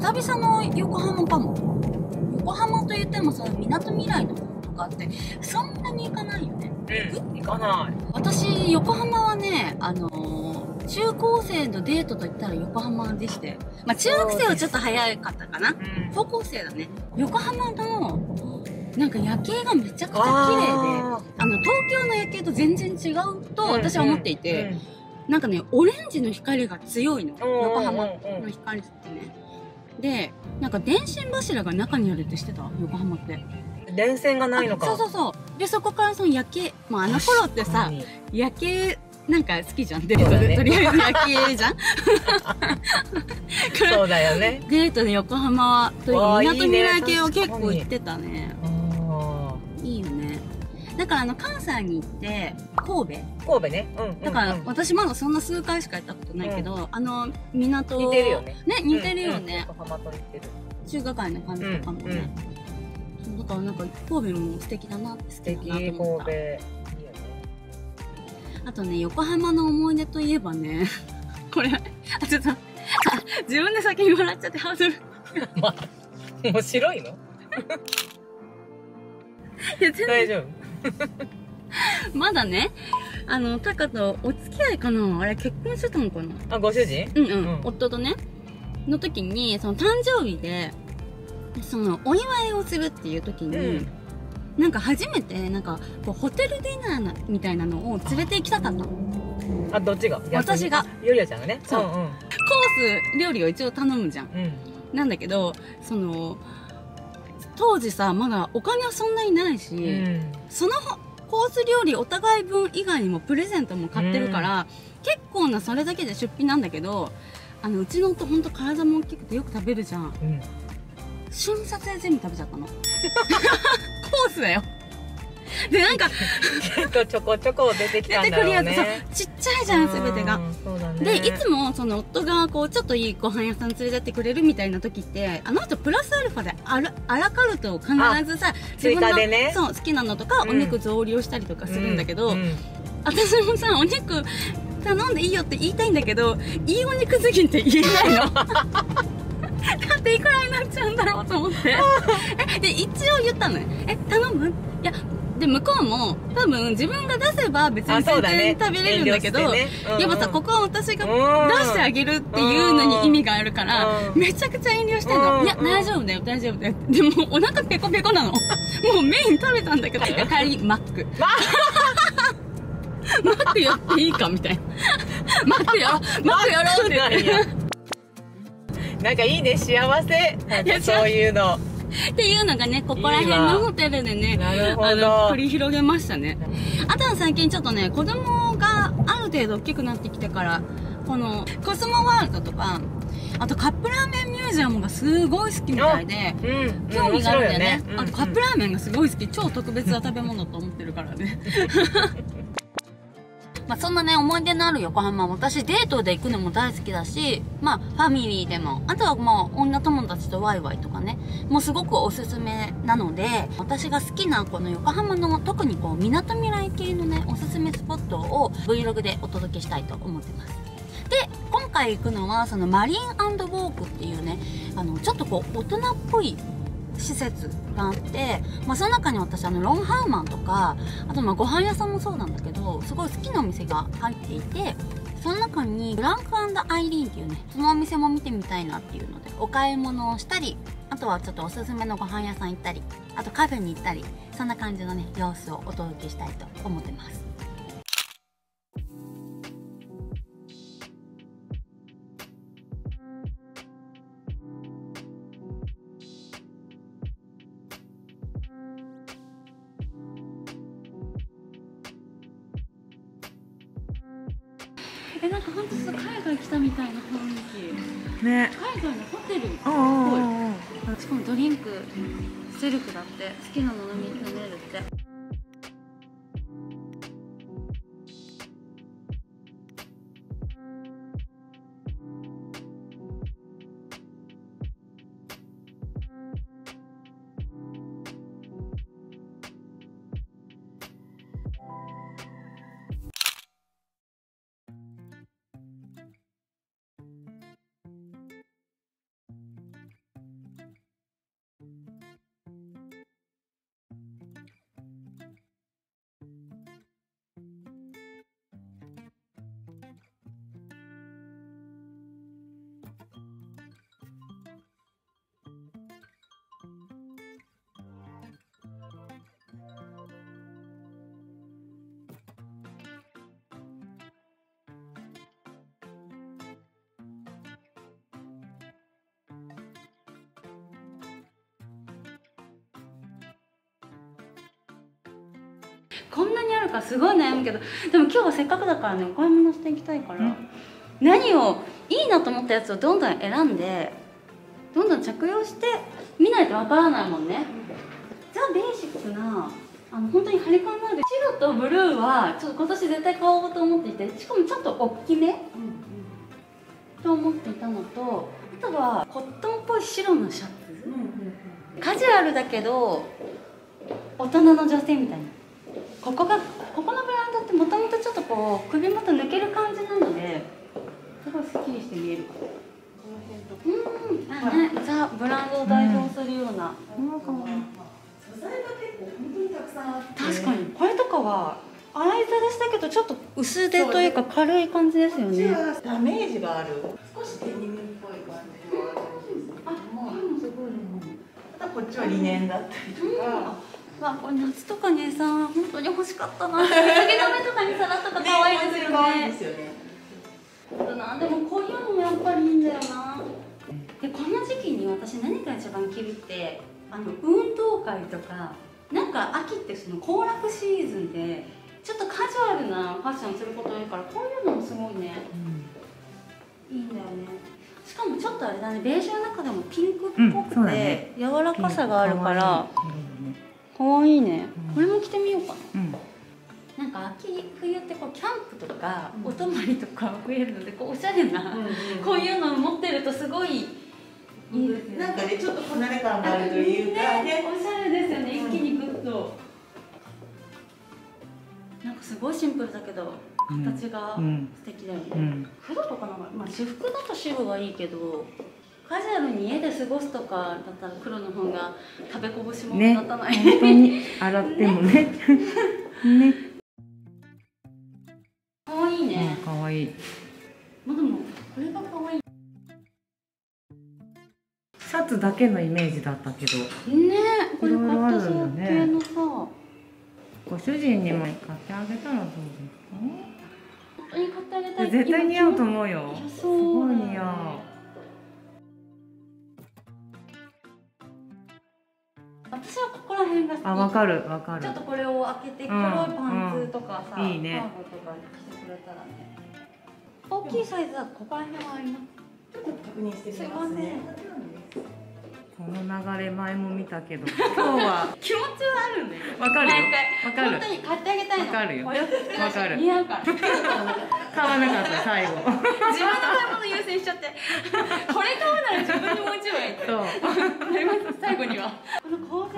久々の横浜かも。横浜といってもさ、みなとみらいの方とかってそんなに行かないよね。うん、行かない。私横浜はね、中高生のデートといったら横浜でして、まあ、中学生はちょっと早かったかな、うん、高校生だね。横浜のなんか夜景がめちゃくちゃ綺麗で、東京の夜景と全然違うと私は思っていて、なんかね、オレンジの光が強いの、横浜の光ってね。で、なんか電信柱が中にあるって知ってた？横浜って電線がないのか。そうそうそう。でそこからその夜景、まあ、あの頃ってさ、夜景なんか好きじゃん、デートで、ね、とりあえず夜景じゃん。そうだよね。デートで横浜という港未来系を結構行ってたね。いいよね。だから関西に行って神戸ね、だから私まだそんな数回しか行ったことないけど、港似てるよね。似てるよね。横浜と似てる中華街の感じとかもね。だからなんか神戸も素敵だなって。素敵、神戸。あとね、横浜の思い出といえばね、これ、ちょっと、自分で先に笑っちゃってハードル。まあ、面白いの？いや、全然。大丈夫。まだね、タカとお付き合いかな？あれ、結婚してたのかな？あ、ご主人？うんうん。夫とね、の時に、その誕生日で、その、お祝いをするっていう時に、なんか初めてなんかこうホテルディナーみたいなのを連れて行きたかった。あ、どっちが？私が。ゆりあちゃんがね、そう、コース料理を一応頼むじゃん、なんだけど、その当時さ、まだお金はそんなにないし、そのコース料理お互い分以外にもプレゼントも買ってるから、結構なそれだけで出費なんだけど、うちの夫ほんと体も大きくてよく食べるじゃん、瞬殺で全部食べちゃったの。コースだよ。で、なんかきっとちょこちょこ出てきたんだろうね。出てくるやつさ、ちっちゃいじゃん、全てが。で、いつもその夫がこうちょっといいご飯屋さん連れてってくれるみたいな時って、あの人プラスアルファでアラカルトを必ずさ、自分のそう好きなのとかお肉増量したりとかするんだけど、私もさ、お肉頼んでいいよって言いたいんだけど、いいお肉すぎって言えないの。だっていくらになっちゃうんだろうと思って。で、一応言ったのよ。頼む？いや、で、向こうも多分自分が出せば別に全然食べれるんだけど、やっぱさ、ここは私が出してあげるっていうのに意味があるから、めちゃくちゃ遠慮してんの。いや、大丈夫だよ、大丈夫だよ。でも、お腹ペコペコなの。もうメイン食べたんだけど、帰りにマック。マックやっていいかみたいな。マックやろうって言って。なんかいいね、幸せ、そういうの。っていうのがね、ここら辺のホテルでね、繰り広げましたね。あとは最近ちょっとね、子供がある程度大きくなってきてから、このコスモワールドとか、あとカップラーメンミュージアムがすごい好きみたいで、興味があるんだよね。あとカップラーメンがすごい好き、超特別な食べ物と思ってるからね。まあそんなね、思い出のある横浜、私デートで行くのも大好きだし、まあファミリーでも、あとはまあ女友達とワイワイとかね、もうすごくおすすめなので、私が好きなこの横浜の特にこうみなとみらい系のね、おすすめスポットを Vlog でお届けしたいと思ってます。で、今回行くのはそのマリン&ウォークっていうね、ちょっとこう大人っぽい施設があって、まあ、その中に私ロンハーマンとか、あとまあご飯屋さんもそうなんだけど、すごい好きなお店が入っていて、その中にフランク&アイリーンっていうね、そのお店も見てみたいなっていうので、お買い物をしたり、あとはちょっとおすすめのご飯屋さん行ったり、あとカフェに行ったり、そんな感じのね、様子をお届けしたいと思ってます。なんか本当海外来たみたいな雰囲気ね。海外のホテルっぽい。しかもドリンクセルフだって、好きなの飲めるって。こんなにあるかすごい悩むけど、でも今日はせっかくだからね、お買い物していきたいから、何をいいなと思ったやつをどんどん選んでどんどん着用して見ないとわからないもんね。ザ・ベーシックな本当に張り感のある白とブルーはちょっと今年絶対買おうと思っていて、しかもちょっと大きめと思っていたのと、あとはコットンっぽい白のシャツ、カジュアルだけど大人の女性みたいな。ここのブランドってもともとちょっとこう首元抜ける感じなので、すごいスッキリして見える。ザ・ブランドを代表するような、素材が結構本当にたくさんあって、確かにこれとかは洗いざらしだけどちょっと薄手というか軽い感じですよね。ダメージがある、少しデニムっぽい感じはあるんですけど、またこっちはリネンだったりとか。まあ、これ夏とかにさ、本当に欲しかったな。日焼け止めとかにさらっとか可愛いですよね。可愛いですよね。でもこういうのもやっぱりいいんだよな。で、こんな時期に私何が一番きびって、運動会とか、なんか秋ってその行楽シーズンで、ちょっとカジュアルなファッションすること多いから、こういうのもすごいね。いいんだよね。しかもちょっとあれだね、ベージュの中でもピンクっぽくて、柔らかさがあるから。可愛いね。これも着てみようかな。なんか秋冬ってこうキャンプとかお泊まりとか増えるので、こうおしゃれなこういうのを持ってるとすごいいいですね。なんかね、ちょっとこなれ感があるというかね、おしゃれですよね。一気にグッとなんかすごいシンプルだけど形が素敵だよね。黒とかなんか、まあ私服だと白がいいけど、カジュアルに家で過ごすとかだったら黒の方が食べこぼしも立たない、ね、本当に洗ってもねね、かわいいね。かわいい。まあでもこれがかわいい。シャツだけのイメージだったけどね、これ買ったそう系のさ、ご主人にも買ってあげたらどうですか。本当に買ってあげたい。絶対似合うと思うよ。すごい似合う。私はここら辺が好き。あ、わかるわかる。ちょっとこれを開けて黒いパンツとかさ、カーゴとか着てくれたらね。大きいサイズだとここら辺はあります。ちょっと確認してみますね。この流れ前も見たけど、今日は気持ちはあるね。わかるよ。わかる。本当に買ってあげたいの。わかるよ。わかる。似合うから。買わなかった最後。自分の買い物優先しちゃって、これ買うなら自分にもう一枚って。そう。なります最後には。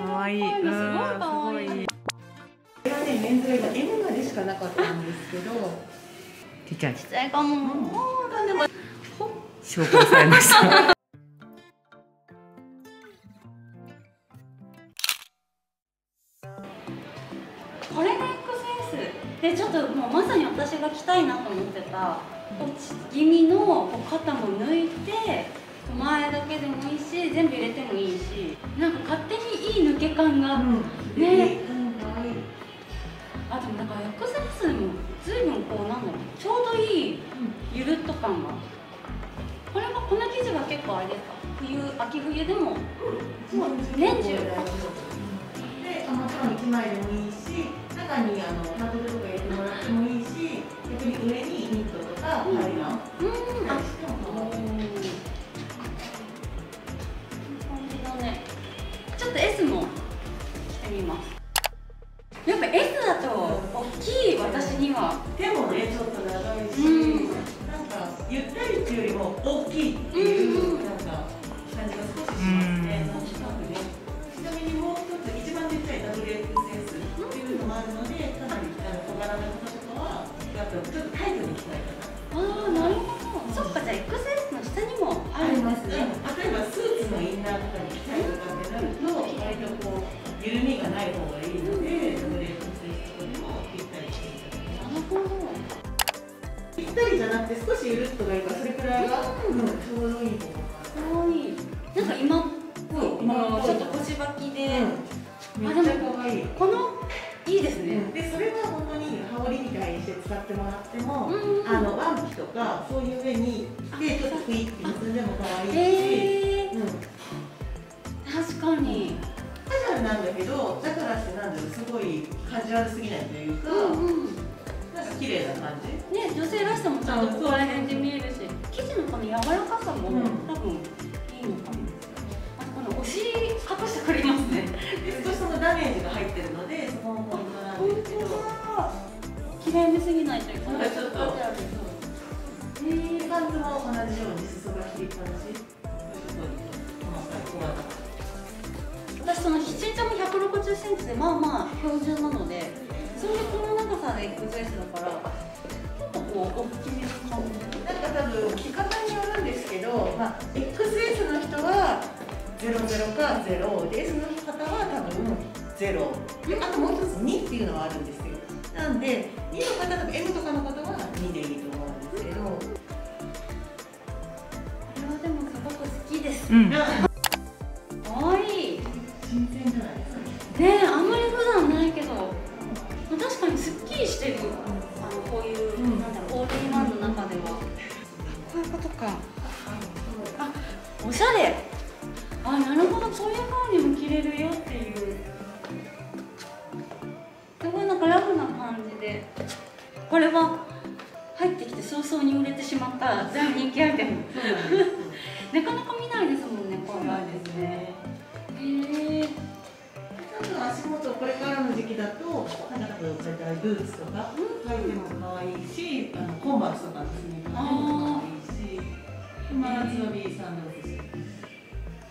可愛い。すごい可愛い。これはね、メンズが今 M までしかなかったんですけど。ちっちゃい。ちっちゃいかも。もうなんでも。紹介されました。これがXSで、ちょっともうまさに私が着たいなと思ってた落ち気味の肩も抜いて。前だけでもいいし、全部入れてもいいし、なんか勝手にいい抜け感が、ね、あとなんかXSもずいぶんこうなんだろう、ちょうどいいゆるっと感が。これはこの生地が結構あれですか、冬秋冬でももう年中で、もちろん1枚でもいいし、中にタトルとか入れてもらってもいいし、逆に上にニットとかアイランしても。ちょっと S も着てみます。やっぱ S だと大きい、私には手もねちょっと長いし、なんかゆったりっていうよりも大きいっていうなんか感じが少ししますね。ちなみにもう一つ一番でっかい WXS っていうのもあるので、かなり小柄な方とかはやっぱちょっとタイトに着たいかな。ああ、なるほど。そっか、じゃあ XS の下にもありますね。例えばスーツのインナーとかに着たいとかなると、割とこう緩みがない方がいいので、ブレードスイッチとかにもぴったりしていただきます。なるほど。ぴったりじゃなくてで少しゆるっとがいいから、それくらいがちょうどいいと思います。なんか今っぽい、ちょっと腰ばきで、めっちゃ可愛い。このいいですね。でそれは本当に羽織みたいにして使ってもらっても、ワンピとかそういう上にでちょっとクイッて結んでも可愛いし、確かに。カジュアルなんだけど、だからしてなんだろう、すごいカジュアルすぎないというか。なんか綺麗な感じ。ね、女性らしさもちゃんとここら辺で見えるし、生地のこの柔らかさも多分いいのかも。あとこのお尻隠してくれますね。少しそのダメージが入ってるので、そこもポイントなんですけど。綺麗めすぎないというか。なんかちょっと。パンツも同じように裾が切りっぱなし。私その身長も160センチでまあまあ標準なので。それでこの長さでエクサイズだから、ちょっとこう大きめの感じ。なんか多分着方によるんですけど、まあ XS の人は00か0で、S の方は多分0。あともう一つ2っていうのはあるんですよ。なんで2の方とか M とかの方は2でいいと思うんですけど。これはでもすごく好きです。可愛い。新鮮じゃないですか。ねえ、あんまり普段ないけど。確かにすっきりしてる。こういうなんだろう、オールインワンの中ではこういうことか。あ、おしゃれ。あ、なるほど、そういう風にも着れるよっていう、すごいなんかラフな感じで。これは入ってきて早々に売れてしまった大人気アイテムなかなか見ないですもんね、こういうのですね。足元、これからの時期だと、なんか大体ブーツとか履いても可愛いし、コンバースとかのスニーカーも可愛いし、真夏のビーサンダルで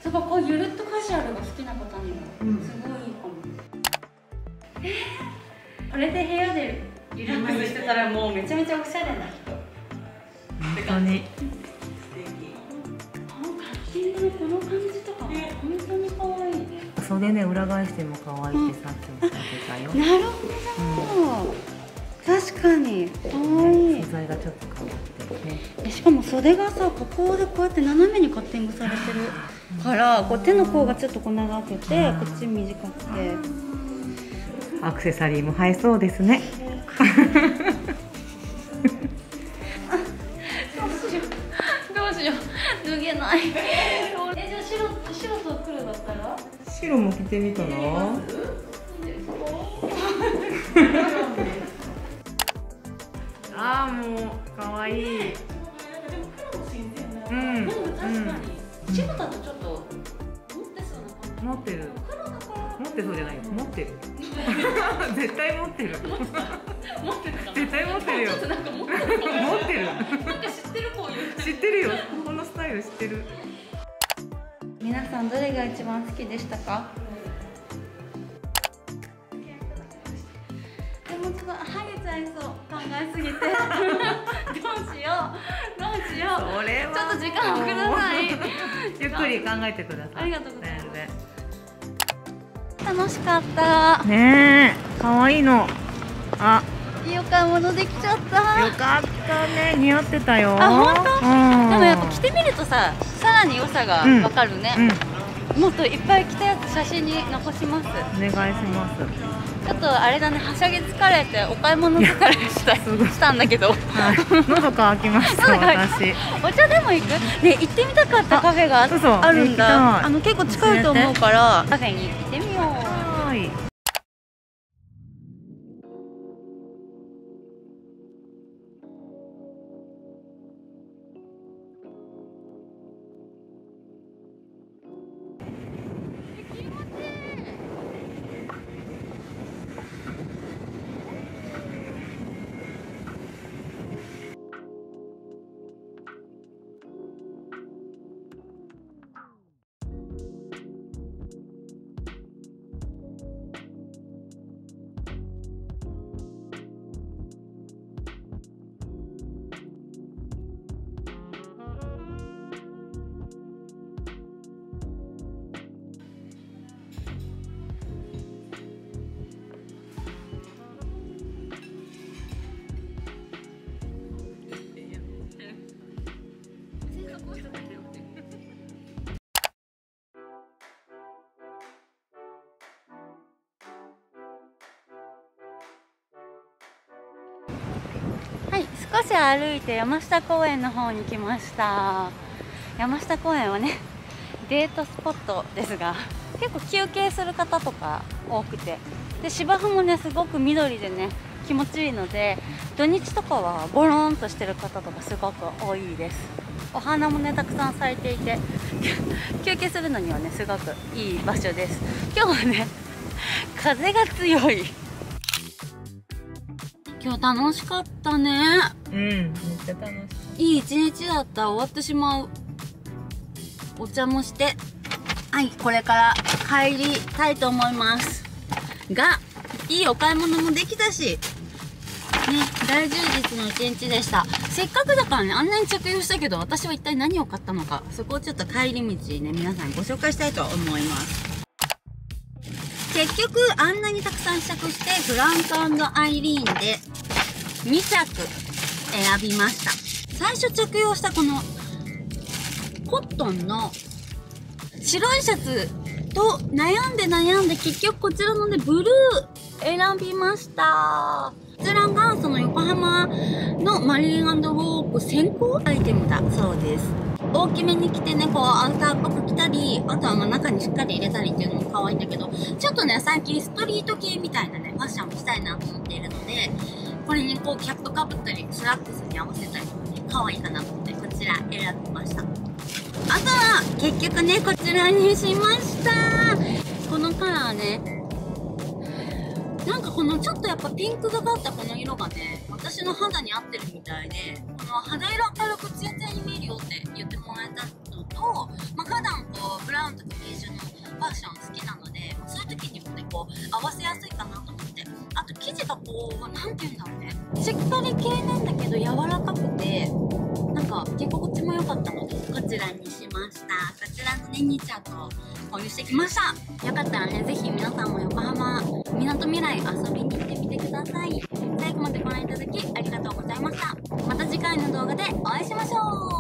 す。すごいこうゆるっとカジュアルが好きな方にもすごいいいかも。これで部屋でリラックスしてたらもうめちゃめちゃおしゃれな人。って感じ。素敵。このカッティングのこの感じとか、本当に可愛い。袖ね、裏返しても可愛いってさっきも言ってたよ。なるほど、確かに可愛い。素材がちょっと変わってね。しかも袖がさ、ここでこうやって斜めにカッティングされてるから、こう手の甲がちょっとこう長くて、こっち短くて。アクセサリーも映えそうですね。どうしよう、脱げない。白と黒だったら。白も着てみたら。ああ、もう可愛い。でも黒も新鮮だ。確かに。白だとちょっと持ってそうな感じ。持ってる。黒だから。持ってそうじゃないよ。持ってる。絶対持ってる。持ってる。絶対持ってるよ。なんか持ってる。持ってる。なんか知ってる子いる。知ってるよ。このスタイル知ってる。皆さんどれが一番好きでしたか？でもちょっとハゲちゃいそう、考えすぎて。どうしよう。それはちょっと時間をください。ゆっくり考えてください。ありがとうございます。楽しかった。ねえ、可愛いの。あ、いいお買い物できちゃった。よかったね、似合ってたよ。あ、本当。でもやっぱ着てみるとさ。さらに良さがわかるね。もっといっぱい着たやつ写真に残します。お願いします。ちょっとあれだね、はしゃぎ疲れてお買い物疲れしたんだけど。喉乾きました私。お茶でも行く？ね、行ってみたかったカフェがあるんだ。結構近いと思うからカフェに行ってみよう。少し歩いて山下公園の方に来ました。山下公園はねデートスポットですが、結構休憩する方とか多くて、で芝生もねすごく緑でね気持ちいいので、土日とかはゴロンとしてる方とかすごく多いです。お花もねたくさん咲いていて休憩するのにはねすごくいい場所です。今日はね風が強い。今日楽しかったね。うん、めっちゃ楽しい。いい一日だった。終わってしまう。お茶もして、はい、これから帰りたいと思いますが、いいお買い物もできたし、ね、大充実の一日でした。せっかくだからね、あんなに着用したけど、私は一体何を買ったのか、そこをちょっと帰り道ね、皆さんご紹介したいと思います。結局、あんなにたくさん試着して、フランク&アイリーンで2着選びました。最初着用したこのコットンの白いシャツと悩んで結局こちらのね、ブルー選びました。こちらがその横浜のマリーン&ウォーク先行アイテムだそうです。大きめに着てね、こうアウターっぽく着たり、あとはまあ中にしっかり入れたりっていうのも可愛いんだけど、ちょっとね、最近ストリート系みたいなね、ファッションもしたいなと思っているので、これにこうキャップかぶったり、スラックスに合わせたりとかね、可愛いかなと思って、こちら選びました。あとは結局ねこちらにしました。このカラーね、なんかこのちょっとやっぱピンクがかったこの色がね私の肌に合ってるみたいで、この肌色明るくツヤツヤに見えるよって言ってもらえたのと、まあ、普段こうブラウンとかベージュのファッション好きなので、そういう時にもねこう合わせやすいかなと思って、あと生地がこうなんていうんだろうね、しっかり系なんだけど柔らかくてなんか着心地も良かったのでこちらにしました。こちらのね2着を購入してきました。よかったらねぜひ皆さんも横浜みなとみらい遊びに行ってみてください。最後までご覧いただきありがとうございました。また次回の動画でお会いしましょう。